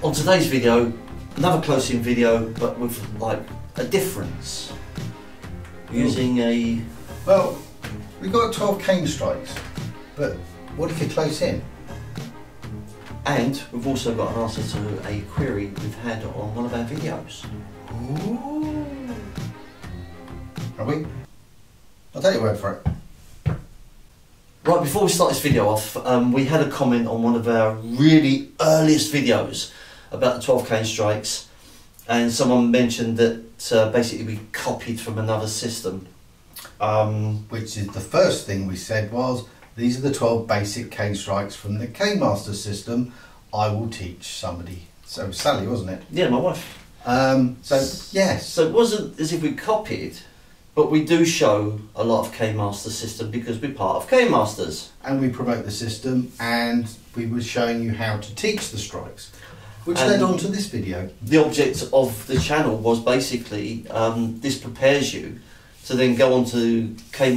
On today's video, another close-in video, but with like a difference. Using a... Well, we got 12 cane strikes, but what if you're close in? And we've also got an answer to a query we've had on one of our videos. Ooh. Are we? I'll take your word for it. Right, before we start this video off, we had a comment on one of our really earliest videos about the 12 cane strikes, and someone mentioned that basically we copied from another system. Which is the first thing we said was, these are the 12 basic cane strikes from the K Masters system, I will teach somebody. So Sally, wasn't it? Yeah, my wife. Yes. So it wasn't as if we copied, but we do show a lot of K Masters system because we're part of K Masters. And we promote the system, and we were showing you how to teach the strikes, which and led on to this video. The object of the channel was basically, this prepares you to then go on to K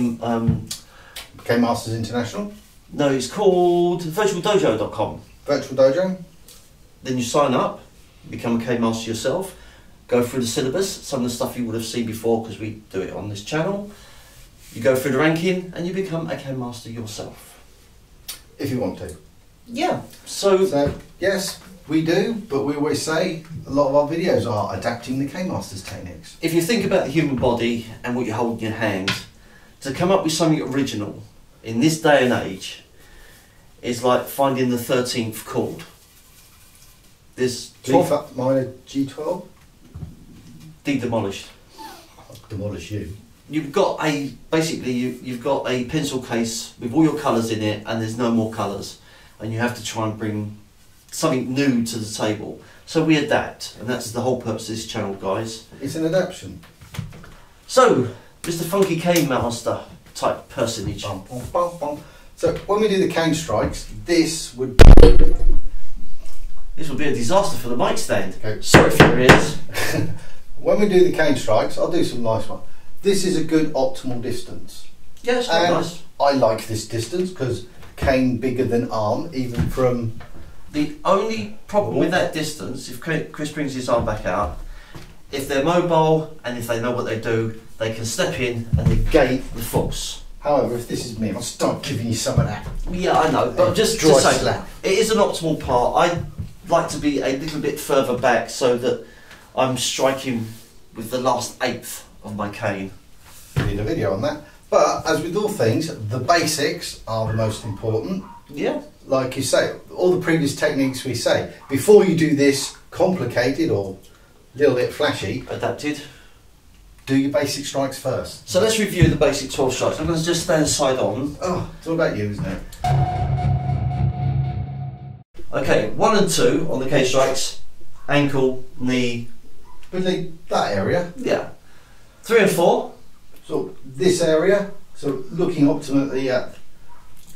Masters International. No, it's called virtualdojo.com. Virtual Dojo. Then you sign up, become a K Master yourself. Go through the syllabus, some of the stuff you would have seen before because we do it on this channel. You go through the ranking and you become a K Master yourself. If you want to. Yeah. So yes, we do, but we always say a lot of our videos are adapting the K Masters techniques. If you think about the human body and what you hold in your hand, to come up with something original in this day and age is like finding the 13th chord. There's G minor G12? Demolished. I'll demolish you. You've got a you've got a pencil case with all your colours in it, and there's no more colours, and you have to try and bring something new to the table. So we adapt, and that's the whole purpose of this channel, guys. It's an adaptation. So, Mr. Funky Cane Master type personage. Bum, bum, bum, bum. So when we do the cane strikes, this would be a disaster for the mic stand. Okay. Sorry for your ears. When we do the cane strikes, I'll do some nice one. This is a good optimal distance. Yeah, it's quite nice. I like this distance because cane bigger than arm, even from... The only problem with that distance, if Chris brings his arm back out, if they're mobile and if they know what they do, they can step in and negate the force. However, if this is me, I'll start giving you some of that. Yeah, I know, but just to say that, it is an optimal part. I like to be a little bit further back so that I'm striking with the last eighth of my cane. We need a video on that. But as with all things, the basics are the most important. Yeah. Like you say, all the previous techniques we say, before you do this complicated or a little bit flashy, adapted, do your basic strikes first. So let's review the basic 12 strikes. I'm going to just stand side on. Oh, it's all about you, isn't it? Okay, 1 and 2 on the cane strikes. Ankle, knee, really that area. Yeah. 3 and 4. So this area. So looking optimally at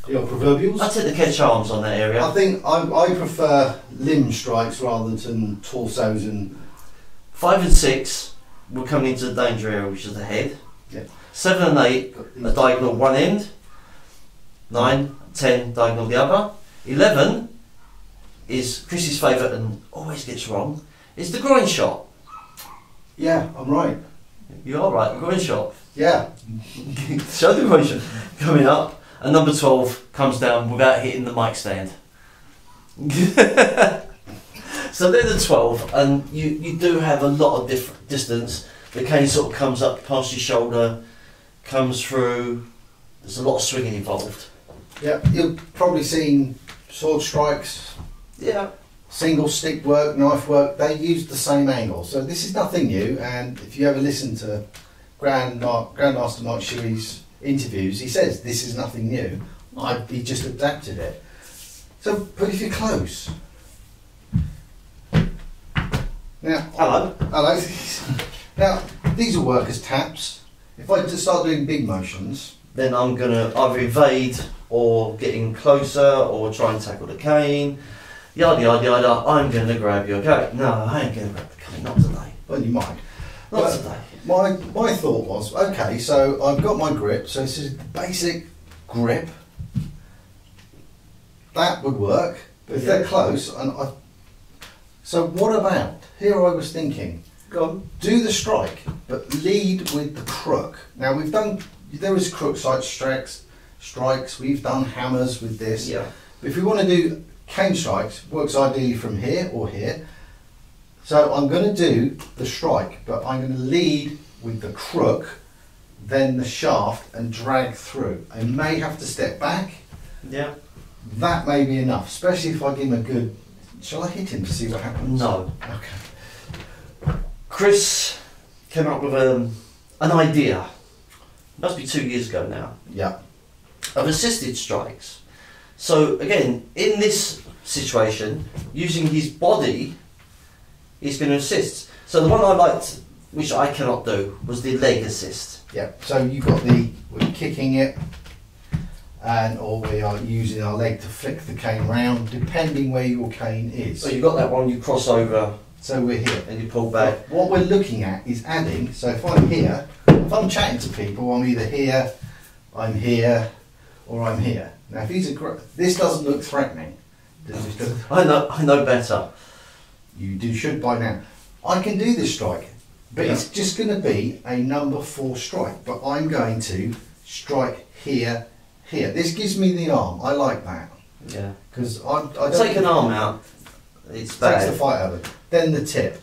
your proverbials. I take the catch arms on that area. I think I prefer limb strikes rather than torsos and. 5 and 6. We're coming into the danger area, which is the head. Yeah. 7 and 8. A diagonal one end. 9, 10 diagonal the other. 11. Is Chris's favourite and always gets wrong, is the groin shot. Yeah, I'm right. You are right, groin shot. Yeah. Show the groin shot. Coming up, and number 12 comes down without hitting the mic stand. So they're the 12, and you do have a lot of different distance. The cane sort of comes up past your shoulder, comes through, there's a lot of swinging involved. Yeah, you've probably seen sword strikes. Yeah. Single stick work, knife work, they use the same angle. So this is nothing new, and if you ever listen to Grandmaster Mike Shuey's interviews, he says this is nothing new. He just adapted it. So, but if you're close. Now, hello. Hello. Now, these will work as taps. If I just start doing big motions, then I'm going to either evade or getting closer or try and tackle the cane. Yada yada yada, I'm going to grab your cane. No, I ain't going to grab the cane, not today. Well, you might. Not today. My thought was, okay, so I've got my grip, so this is basic grip. That would work, but if they're close, and I So what about, here I was thinking, go on. Do the strike, but lead with the crook. Now we've done, there is crook side strikes, we've done hammers with this. Yeah. But if we want to do cane strikes, works ideally from here or here. So I'm going to do the strike, but I'm going to lead with the crook, then the shaft and drag through. I may have to step back. Yeah. That may be enough, especially if I give him a good... Shall I hit him to see what happens? No. Okay. Chris came up with an idea. Must be 2 years ago now. Yeah. Of assisted strikes. So again, in this situation, using his body, he's going to assist. So the one I liked, which I cannot do, was the leg assist. Yeah. So you've got the, we're kicking it, and or we are using our leg to flick the cane round, depending where your cane is. So you've got that one, you cross over. So we're here. And you pull back. What we're looking at is adding, so if I'm here, if I'm chatting to people, I'm either here, I'm here, or I'm here. Now if he's a, this doesn't look threatening. I know better. You should by now. I can do this strike, but yeah, it's just going to be a number 4 strike, but I'm going to strike here, here. This gives me the arm. I like that. Yeah. Because I take an arm out. It's bad. Takes the fight out of it. Then the tip.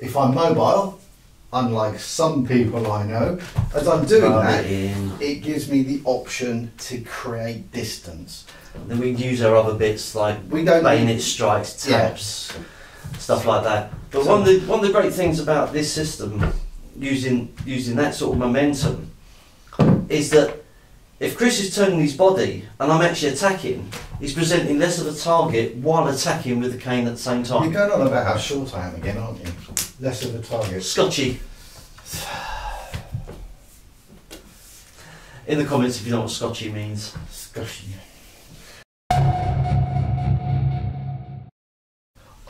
If I'm mobile, unlike some people I know, as I'm doing that, it gives me the option to create distance. And then we use our other bits like bayonet strikes, taps, yeah, stuff like that. But so one of the great things about this system, using that sort of momentum, is that if Chris is turning his body and I'm actually attacking, he's presenting less of a target while attacking with the cane at the same time. You're going on about how short I am again, aren't you? Less of a target. Scotchy. In the comments if you know what Scotchy means. Scotchy. I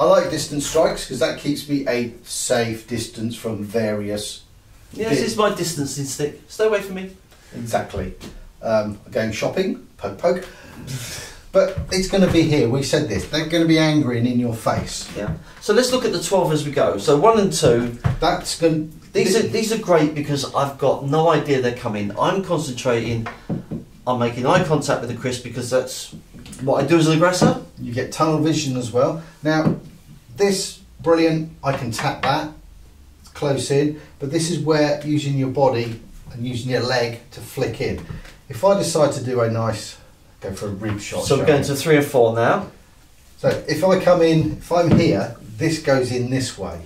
like distance strikes because that keeps me a safe distance from various... Yeah, this is my distance instinct. Stay away from me. Exactly. Going shopping, poke poke, but it's going to be here, we said this, they're going to be angry and in your face. Yeah. So let's look at the 12 as we go. So 1 and 2, that's going. These are great because I've got no idea they're coming. I'm concentrating, I'm making eye contact with the Chris because that's what I do as an aggressor. You get tunnel vision as well. Now this, brilliant, I can tap that, it's close in, but this is where using your body and using your leg to flick in. If I decide to do a nice, go for a rib shot. So we're going to 3 and 4 now. So if I come in, if I'm here, this goes in this way.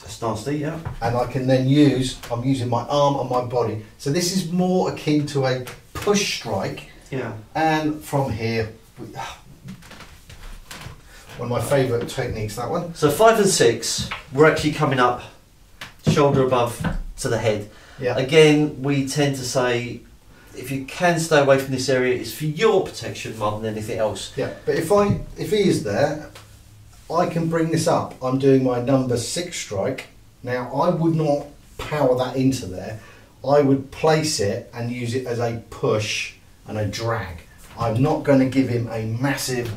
That's nasty, yeah. And I can then use, I'm using my arm and my body. So this is more akin to a push strike. Yeah. And from here, one of my favourite techniques, that one. So 5 and 6, we're actually coming up, shoulder above to the head. Yeah. Again, we tend to say, if you can stay away from this area, it's for your protection rather than anything else. Yeah, but if he is there, I can bring this up. I'm doing my number 6 strike. Now, I would not power that into there. I would place it and use it as a push and a drag. I'm not going to give him a massive...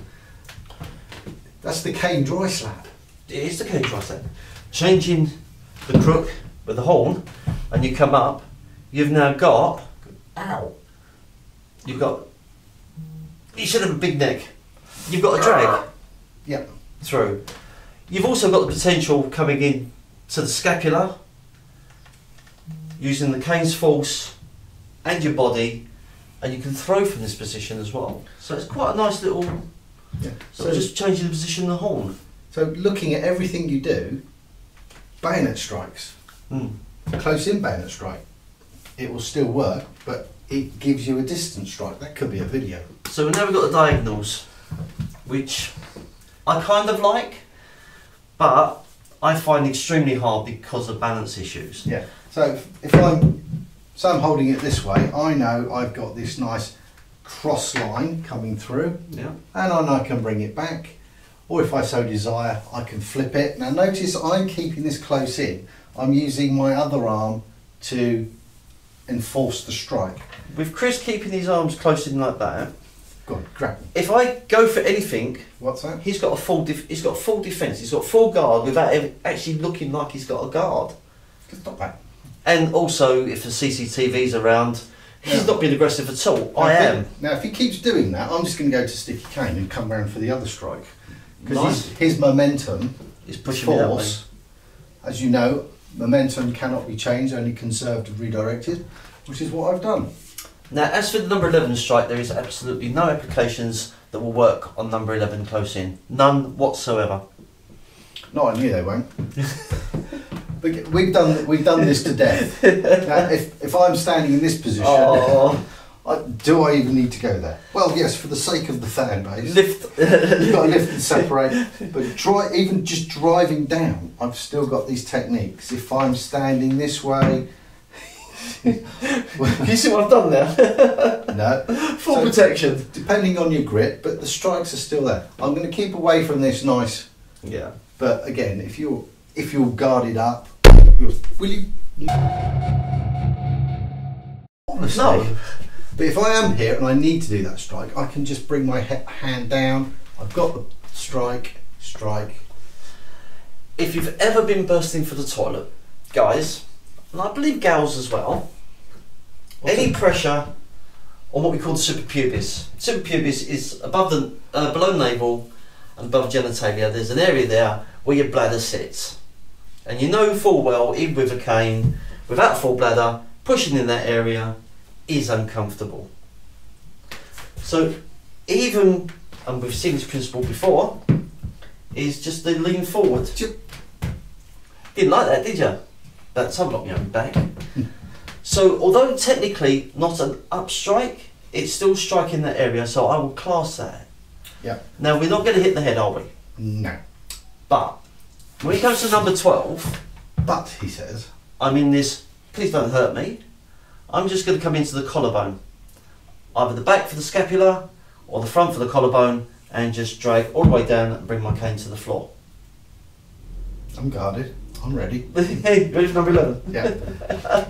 That's the cane dry slap. It is the cane dry slap. Changing the crook with the horn, and you come up, you've now got... Ow! You've got... You should have a big neck. You've got a drag. Yeah. Through. You've also got the potential coming in to the scapula, using the cane's force and your body, and you can throw from this position as well. So it's quite a nice little... Yeah. So just changing the position of the horn. So looking at everything you do, bayonet strikes. Mm. Close in bayonet strike. It will still work, but it gives you a distance strike. That could be a video. So now we've got the diagonals, which I kind of like, but I find extremely hard because of balance issues. Yeah. So if I'm holding it this way, I know I've got this nice cross line coming through. Yeah. And I know I can bring it back, or if I so desire, I can flip it. Now notice I'm keeping this close in. I'm using my other arm to enforce the strike. With Chris keeping his arms close in like that, God, crap. If I go for anything, what's that? He's got a full defence. He's got full guard without ever actually looking like he's got a guard. It's not bad. And also, if the CCTV's around, he's not being aggressive at all. No, I am. Now, if he keeps doing that, I'm just going to go to Sticky Cane and come round for the other strike because his momentum, his force, as you know, momentum cannot be changed, only conserved and redirected, which is what I've done. Now, as for the number 11 strike, there is absolutely no applications that will work on number 11 close in. None whatsoever. No, I knew they won't. We've done this to death. Now, if I'm standing in this position, do I even need to go there? Well, yes, for the sake of the fan base. Lift. You've got to lift and separate. But even just driving down, I've still got these techniques. If I'm standing this way... You see what I've done there? No. Full protection. Depending on your grip, but the strikes are still there. I'm going to keep away from this nice... Yeah. But again, if you're guarded up... Will you... Honestly. No. But if I am here and I need to do that strike, I can just bring my hand down. I've got the strike. If you've ever been bursting for the toilet, guys, and I believe gals as well, any pressure on what we call the suprapubis. Suprapubis is above the, below navel and above genitalia. There's an area there where your bladder sits. And you know full well, even with a cane, without full bladder, pushing in that area is uncomfortable. So even, and we've seen this principle before, is just the lean forward. Didn't like that, did you? That's unlocked my own back. So although technically not an up strike, it's still striking that area, so I will class that. Yeah. Now we're not going to hit the head, are we? No. But when it comes to number 12, but he says, I'm in this, please don't hurt me. I'm just going to come into the collarbone, either the back for the scapula or the front for the collarbone, and just drag all the way down and bring my cane to the floor. I'm guarded. I'm ready. Hey, ready for number 11? Yeah.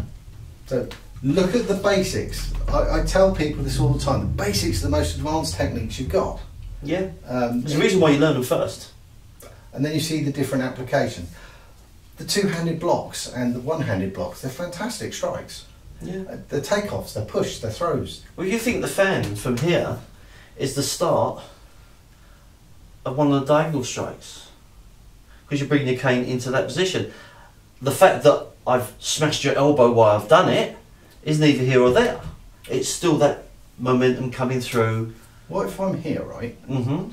So look at the basics. I tell people this all the time. The basics are the most advanced techniques you've got. Yeah. There's a reason why you learn them first. And then you see the different application. The two-handed blocks and the one-handed blocks, they're fantastic strikes. Yeah. The takeoffs, the push, the throws. Well, you think the fan from here is the start of one of the diagonal strikes because you're bringing your cane into that position. The fact that I've smashed your elbow while I've done it is neither here or there. It's still that momentum coming through. What if I'm here, right? Mm-hmm.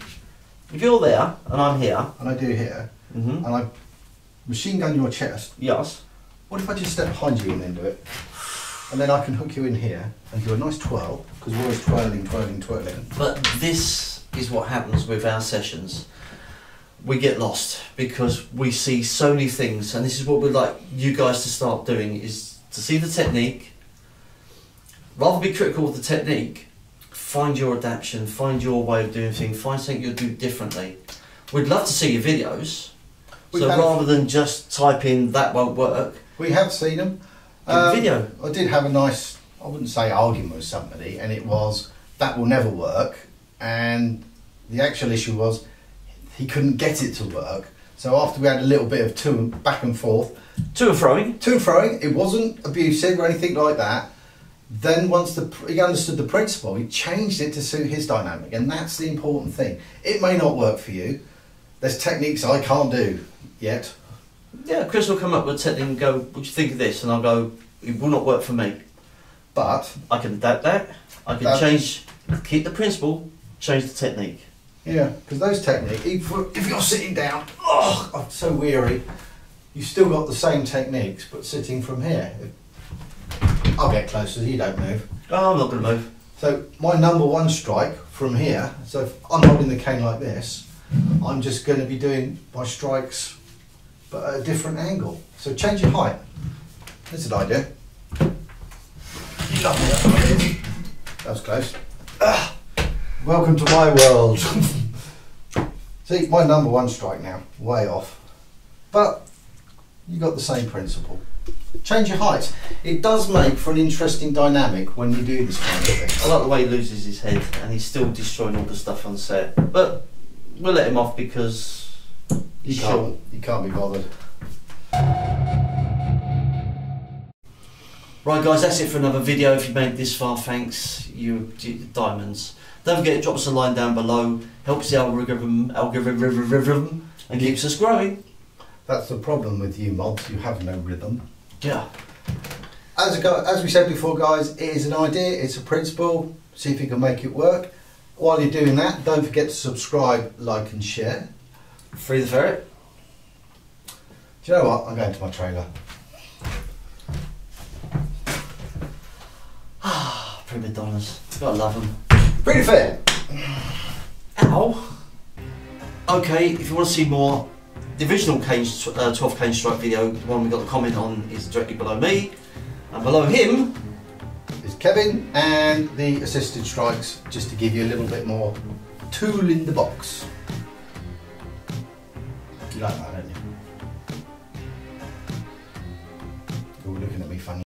If you're there and I'm here, and I do here, mm-hmm, and I machine gun your chest. Yes. What if I just step behind you and then do it? And then I can hook you in here and do a nice twirl, because we're always twirling. But this is what happens with our sessions. We get lost because we see so many things, and this is what we'd like you guys to start doing, is to see the technique. Rather be critical of the technique, find your adaptation, find your way of doing things, find something you'll do differently. We'd love to see your videos, so rather than just type in that won't work. We have seen them. Video. I did have a nice, I wouldn't say argument with somebody, and it was that will never work, and the actual issue was he couldn't get it to work. So after we had a little bit of back and forth, to and froing, it wasn't abusive or anything like that. Then once he understood the principle, he changed it to suit his dynamic, and that's the important thing. It may not work for you. There's techniques I can't do yet. Yeah, Chris will come up with a technique and go, what do you think of this? And I'll go, it will not work for me. But I can adapt that, I can change, keep the principle, change the technique. Yeah, because those techniques, if you're sitting down, oh, I'm so weary, you've still got the same techniques, but sitting from here. I'll get closer, you don't move. Oh, I'm not going to move. So my number one strike from here, so if I'm holding the cane like this, I'm just going to be doing my strikes but at a different angle. So change your height. That's an idea. You love me. That was close. Welcome to my world. See, my number one strike now, way off. But you got the same principle. change your heights. It does make for an interesting dynamic when you do this kind of thing. I like the way he loses his head and he's still destroying all the stuff on set, but we'll let him off because he's short. You can't be bothered. Right guys, that's it for another video. If you made it this far, thanks, you're diamonds. Don't forget to drop us a line down below, helps the algorithm and keeps us growing. That's the problem with you mobs, you have no rhythm. Yeah. As we said before guys, it is an idea, it's a principle, see if you can make it work. While you're doing that, don't forget to subscribe, like and share. Free the ferret. Do you know what, I'm going to my trailer. Ah, prima donnas, gotta love them. Pretty fair. Ow. Okay, if you want to see more, the original cane, 12 cane strike video, the one we got the comment on, is directly below me, and below him is Kevin and the assisted strikes, just to give you a little bit more tool in the box. You like that, don't you? You're looking at me funny.